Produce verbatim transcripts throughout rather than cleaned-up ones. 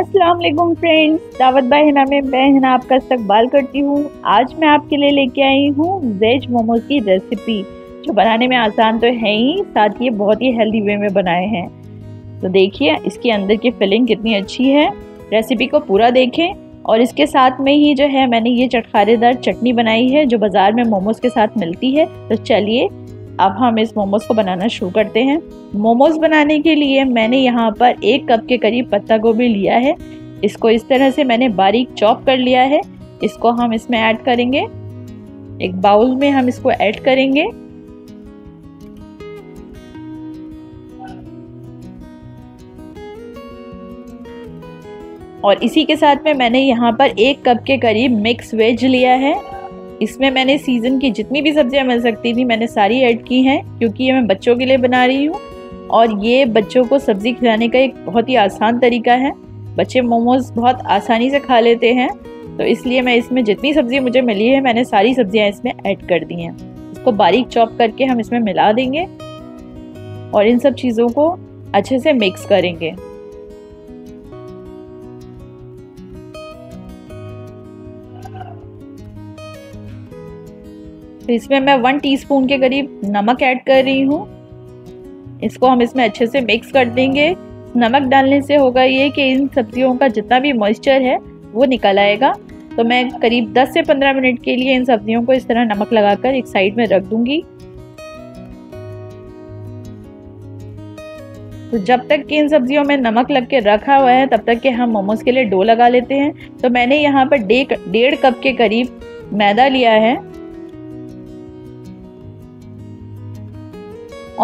अस्सलाम वालेकुम फ्रेंड्स, दावत बाय हिना में मैं हिना आपका इस्तकबाल करती हूँ। आज मैं आपके लिए लेके आई हूँ वेज मोमोज की रेसिपी, जो बनाने में आसान तो है ही, साथ ये बहुत ही हेल्दी वे में बनाए हैं। तो देखिए इसके अंदर की फिलिंग कितनी अच्छी है। रेसिपी को पूरा देखें। और इसके साथ में ही जो है मैंने ये चटखारेदार चटनी बनाई है जो बाज़ार में मोमोज़ के साथ मिलती है। तो चलिए अब हम इस मोमोज़ को बनाना शुरू करते हैं। मोमोज़ बनाने के लिए मैंने यहाँ पर एक कप के करीब पत्ता गोभी लिया है। इसको इस तरह से मैंने बारीक चॉप कर लिया है। इसको हम इसमें ऐड करेंगे, एक बाउल में हम इसको ऐड करेंगे। और इसी के साथ में मैंने यहाँ पर एक कप के करीब मिक्स वेज लिया है। इसमें मैंने सीज़न की जितनी भी सब्जियां मिल सकती थी मैंने सारी ऐड की हैं, क्योंकि ये मैं बच्चों के लिए बना रही हूँ और ये बच्चों को सब्ज़ी खिलाने का एक बहुत ही आसान तरीका है। बच्चे मोमोज़ बहुत आसानी से खा लेते हैं, तो इसलिए मैं इसमें जितनी सब्ज़ी मुझे मिली है मैंने सारी सब्जियां इसमें ऐड कर दी हैं। इसको बारीक चॉप करके हम इसमें मिला देंगे और इन सब चीज़ों को अच्छे से मिक्स करेंगे। तो इसमें मैं वन टीस्पून के करीब नमक ऐड कर रही हूँ। इसको हम इसमें अच्छे से मिक्स कर देंगे। नमक डालने से होगा ये कि इन सब्जियों का जितना भी मॉइस्चर है वो निकल आएगा। तो मैं करीब दस से पंद्रह मिनट के लिए इन सब्जियों को इस तरह नमक लगाकर एक साइड में रख दूँगी। तो जब तक कि इन सब्जियों में नमक लग के रखा हुआ है तब तक कि हम मोमोज़ के लिए डो लगा लेते हैं। तो मैंने यहाँ पर डेढ़ कप के करीब मैदा लिया है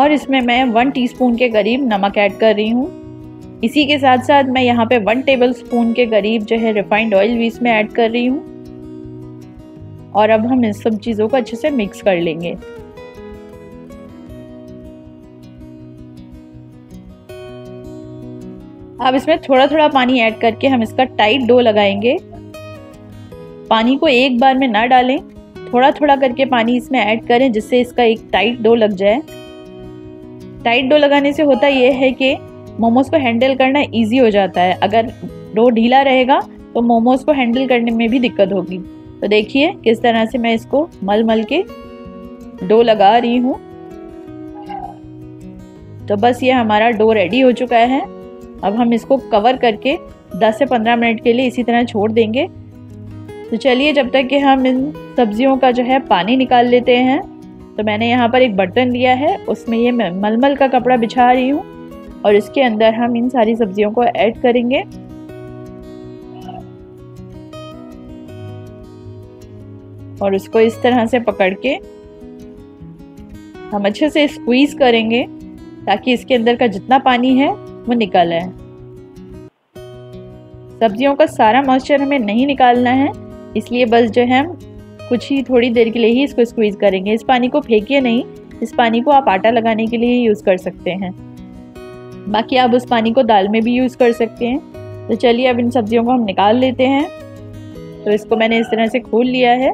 और इसमें मैं वन टीस्पून के करीब नमक ऐड कर रही हूँ। इसी के साथ साथ मैं यहाँ पे वन टेबलस्पून के करीब जो है रिफाइंड ऑयल भी इसमें ऐड कर रही हूँ। और अब हम इन सब चीज़ों को अच्छे से मिक्स कर लेंगे। अब इसमें थोड़ा थोड़ा पानी ऐड करके हम इसका टाइट डो लगाएंगे। पानी को एक बार में ना डालें, थोड़ा थोड़ा करके पानी इसमें ऐड करें जिससे इसका एक टाइट डो लग जाए। टाइट डो लगाने से होता यह है कि मोमोज़ को हैंडल करना इजी हो जाता है। अगर डो ढीला रहेगा तो मोमोज़ को हैंडल करने में भी दिक्कत होगी। तो देखिए किस तरह से मैं इसको मल मल के डो लगा रही हूँ। तो बस ये हमारा डो रेडी हो चुका है। अब हम इसको कवर करके दस से पंद्रह मिनट के लिए इसी तरह छोड़ देंगे। तो चलिए जब तक कि हम इन सब्जियों का जो है पानी निकाल लेते हैं। तो मैंने यहाँ पर एक बर्तन लिया है, उसमें ये मलमल का कपड़ा बिछा रही हूँ और इसके अंदर हम इन सारी सब्जियों को ऐड करेंगे। और इसको इस तरह से पकड़ के हम अच्छे से स्क्वीज करेंगे ताकि इसके अंदर का जितना पानी है वो निकल आए। सब्जियों का सारा मॉइस्चर हमें नहीं निकालना है, इसलिए बस जो है कुछ ही थोड़ी देर के लिए ही इसको स्क्वीज़ करेंगे। इस पानी को फेंकिए नहीं, इस पानी को आप आटा लगाने के लिए यूज़ कर सकते हैं। बाकी आप उस पानी को दाल में भी यूज़ कर सकते हैं। तो चलिए अब इन सब्जियों को हम निकाल लेते हैं। तो इसको मैंने इस तरह से खोल लिया है।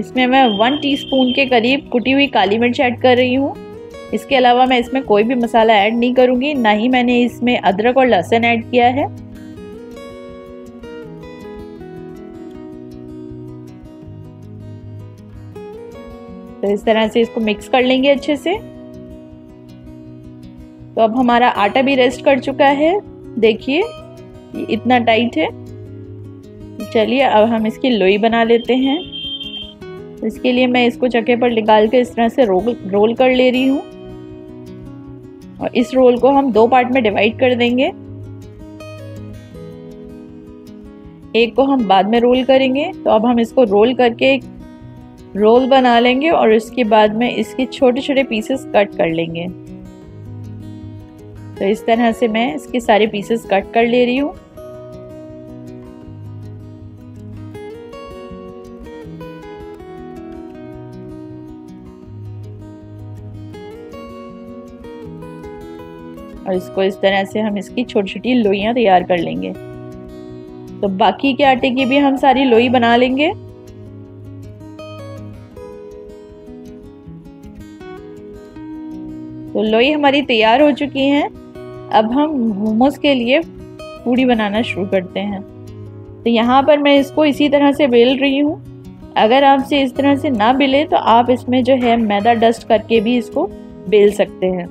इसमें मैं वन टीस्पून के करीब कुटी हुई काली मिर्च ऐड कर रही हूँ। इसके अलावा मैं इसमें कोई भी मसाला ऐड नहीं करूंगी, ना ही मैंने इसमें अदरक और लहसुन ऐड किया है। तो इस तरह से इसको मिक्स कर लेंगे अच्छे से। तो अब हमारा आटा भी रेस्ट कर चुका है। देखिए इतना टाइट है। चलिए अब हम इसकी लोई बना लेते हैं। इसके लिए मैं इसको चक्के पर निकाल के इस तरह से रोल रोल कर ले रही हूँ। और इस रोल को हम दो पार्ट में डिवाइड कर देंगे। एक को हम बाद में रोल करेंगे। तो अब हम इसको रोल करके एक रोल बना लेंगे और इसके बाद में इसके छोटे छोटे पीसेस कट कर लेंगे। तो इस तरह से मैं इसके सारे पीसेस कट कर ले रही हूँ। और इसको इस तरह से हम इसकी छोटी छोटी लोइयाँ तैयार कर लेंगे। तो बाकी के आटे की भी हम सारी लोई बना लेंगे। तो लोई हमारी तैयार हो चुकी हैं। अब हम मोमोज़ के लिए पूड़ी बनाना शुरू करते हैं। तो यहाँ पर मैं इसको इसी तरह से बेल रही हूँ। अगर आपसे इस तरह से ना बेले तो आप इसमें जो है मैदा डस्ट करके भी इसको बेल सकते हैं।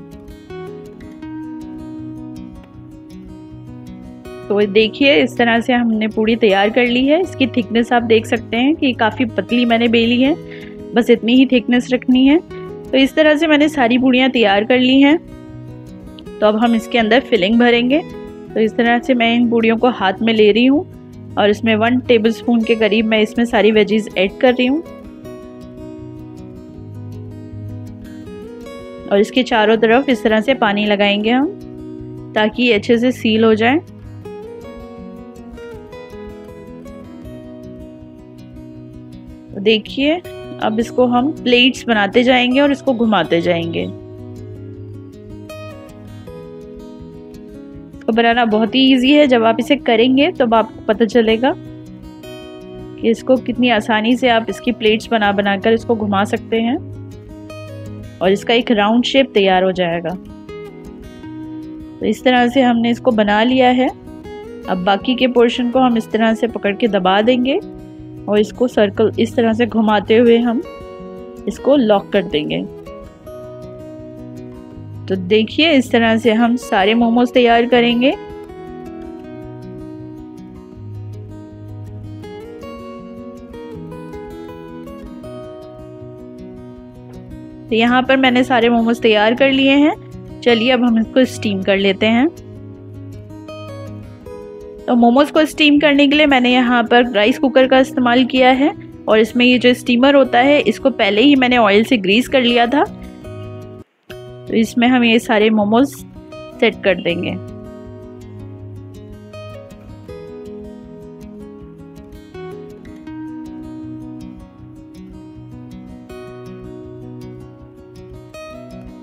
तो देखिए इस तरह से हमने पूड़ी तैयार कर ली है। इसकी थिकनेस आप देख सकते हैं कि काफ़ी पतली मैंने बेली है, बस इतनी ही थिकनेस रखनी है। तो इस तरह से मैंने सारी पूड़ियाँ तैयार कर ली हैं। तो अब हम इसके अंदर फिलिंग भरेंगे। तो इस तरह से मैं इन पूड़ियों को हाथ में ले रही हूँ और इसमें वन टेबलस्पून के करीब मैं इसमें सारी वेजीज ऐड कर रही हूँ और इसके चारों तरफ इस तरह से पानी लगाएंगे हम ताकि ये अच्छे से सील हो जाए। तो देखिए अब इसको हम प्लेट्स बनाते जाएंगे और इसको घुमाते जाएंगे। इसको बनाना बहुत ही ईजी है। जब आप इसे करेंगे तब तो आपको पता चलेगा कि इसको कितनी आसानी से आप इसकी प्लेट्स बना बनाकर इसको घुमा सकते हैं और इसका एक राउंड शेप तैयार हो जाएगा। तो इस तरह से हमने इसको बना लिया है। अब बाकी के पोर्शन को हम इस तरह से पकड़ के दबा देंगे और इसको सर्कल इस तरह से घुमाते हुए हम इसको लॉक कर देंगे। तो देखिए इस तरह से हम सारे मोमोज तैयार करेंगे। तो यहाँ पर मैंने सारे मोमोज तैयार कर लिए हैं। चलिए अब हम इसको स्टीम कर लेते हैं। तो मोमोज़ को स्टीम करने के लिए मैंने यहाँ पर राइस कुकर का इस्तेमाल किया है और इसमें ये जो स्टीमर होता है इसको पहले ही मैंने ऑयल से ग्रीस कर लिया था। तो इसमें हम ये सारे मोमोज सेट कर देंगे।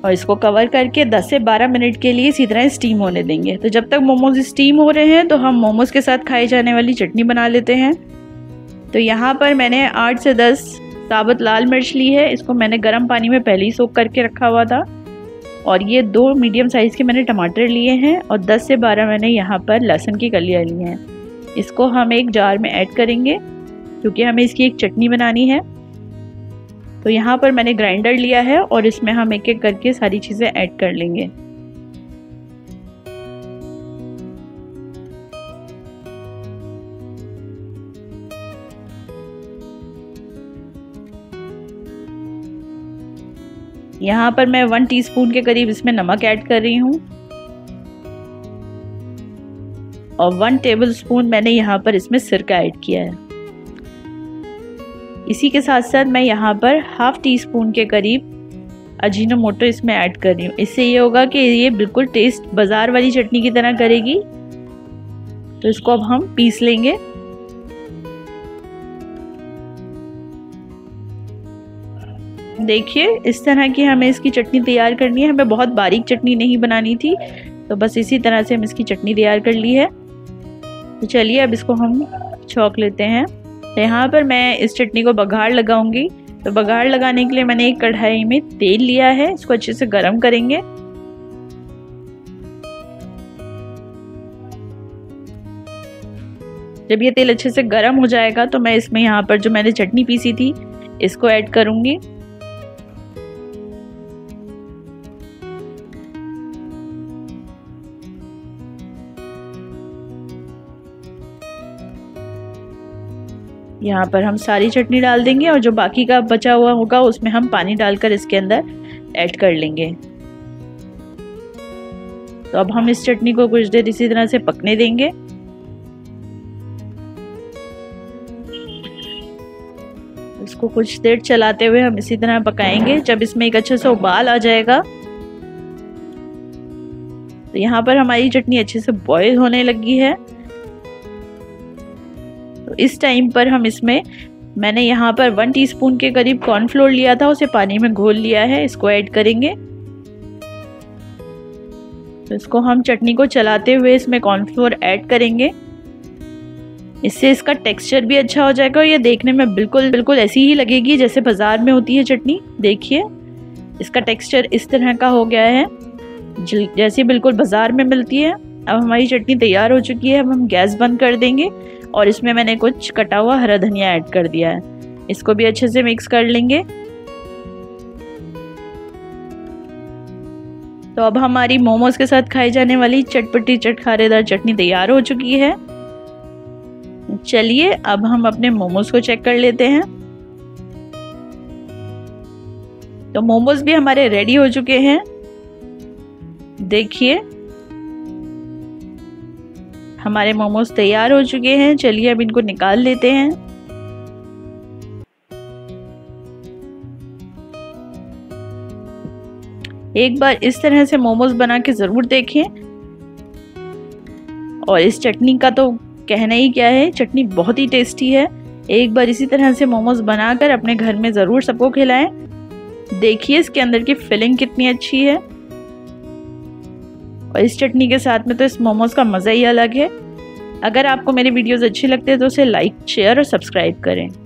और इसको कवर करके दस से बारह मिनट के लिए इसी तरह स्टीम होने देंगे। तो जब तक मोमोज स्टीम हो रहे हैं तो हम मोमोज के साथ खाई जाने वाली चटनी बना लेते हैं। तो यहाँ पर मैंने आठ से दस साबुत लाल मिर्च ली है। इसको मैंने गर्म पानी में पहले ही सोख करके रखा हुआ था और ये दो मीडियम साइज़ के मैंने टमाटर लिए हैं और दस से बारह मैंने यहाँ पर लहसुन की कलियाँ ली हैं। इसको हम एक जार में ऐड करेंगे क्योंकि हमें इसकी एक चटनी बनानी है। तो यहाँ पर मैंने ग्राइंडर लिया है और इसमें हम एक एक करके सारी चीज़ें ऐड कर लेंगे। यहाँ पर मैं वन टीस्पून के करीब इसमें नमक ऐड कर रही हूँ और वन टेबलस्पून मैंने यहाँ पर इसमें सिरका ऐड किया है। इसी के साथ साथ मैं यहाँ पर हाफ टी स्पून के करीब अजीनोमोटो इसमें ऐड कर रही हूँ। इससे ये होगा कि ये बिल्कुल टेस्ट बाज़ार वाली चटनी की तरह करेगी। तो इसको अब हम पीस लेंगे। देखिए इस तरह की हमें इसकी चटनी तैयार करनी है। हमें बहुत बारीक चटनी नहीं बनानी थी, तो बस इसी तरह से हम इसकी चटनी तैयार कर ली है। तो चलिए अब इसको हम छौंक लेते हैं। तो यहाँ पर मैं इस चटनी को बघाड़ लगाऊंगी। तो बघाड़ लगाने के लिए मैंने एक कढ़ाई में तेल लिया है। इसको अच्छे से गरम करेंगे। जब ये तेल अच्छे से गरम हो जाएगा तो मैं इसमें यहाँ पर जो मैंने चटनी पीसी थी इसको ऐड करूंगी। यहाँ पर हम सारी चटनी डाल देंगे और जो बाकी का बचा हुआ होगा उसमें हम पानी डालकर इसके अंदर ऐड कर लेंगे। तो अब हम इस चटनी को कुछ देर इसी तरह से पकने देंगे। इसको कुछ देर चलाते हुए हम इसी तरह पकाएंगे। जब इसमें एक अच्छे से उबाल आ जाएगा तो यहाँ पर हमारी चटनी अच्छे से बॉयल होने लगी है। इस टाइम पर हम इसमें मैंने यहाँ पर वन टीस्पून के करीब कॉर्नफ्लोर लिया था, उसे पानी में घोल लिया है। इसको ऐड करेंगे। तो इसको हम चटनी को चलाते हुए इसमें कॉर्नफ्लोर ऐड करेंगे। इससे इसका टेक्सचर भी अच्छा हो जाएगा और ये देखने में बिल्कुल बिल्कुल ऐसी ही लगेगी जैसे बाजार में होती है चटनी। देखिए इसका टेक्सचर इस तरह का हो गया है। जैसी बिल्कुल बाज़ार में मिलती है। अब हमारी चटनी तैयार हो चुकी है। अब हम गैस बंद कर देंगे और इसमें मैंने कुछ कटा हुआ हरा धनिया ऐड कर दिया है। इसको भी अच्छे से मिक्स कर लेंगे। तो अब हमारी मोमोज के साथ खाई जाने वाली चटपटी चटखारेदार चटनी तैयार हो चुकी है। चलिए अब हम अपने मोमोज को चेक कर लेते हैं। तो मोमोज भी हमारे रेडी हो चुके हैं। देखिए हमारे मोमोज तैयार हो चुके हैं। चलिए अब इनको निकाल लेते हैं। एक बार इस तरह से मोमोज बना के ज़रूर देखें। और इस चटनी का तो कहना ही क्या है, चटनी बहुत ही टेस्टी है। एक बार इसी तरह से मोमोज बनाकर अपने घर में ज़रूर सबको खिलाएं। देखिए इसके अंदर की फिलिंग कितनी अच्छी है। और इस चटनी के साथ में तो इस मोमोज़ का मज़ा ही अलग है। अगर आपको मेरे वीडियोज़ अच्छे लगते हैं तो उसे लाइक, शेयर और सब्सक्राइब करें।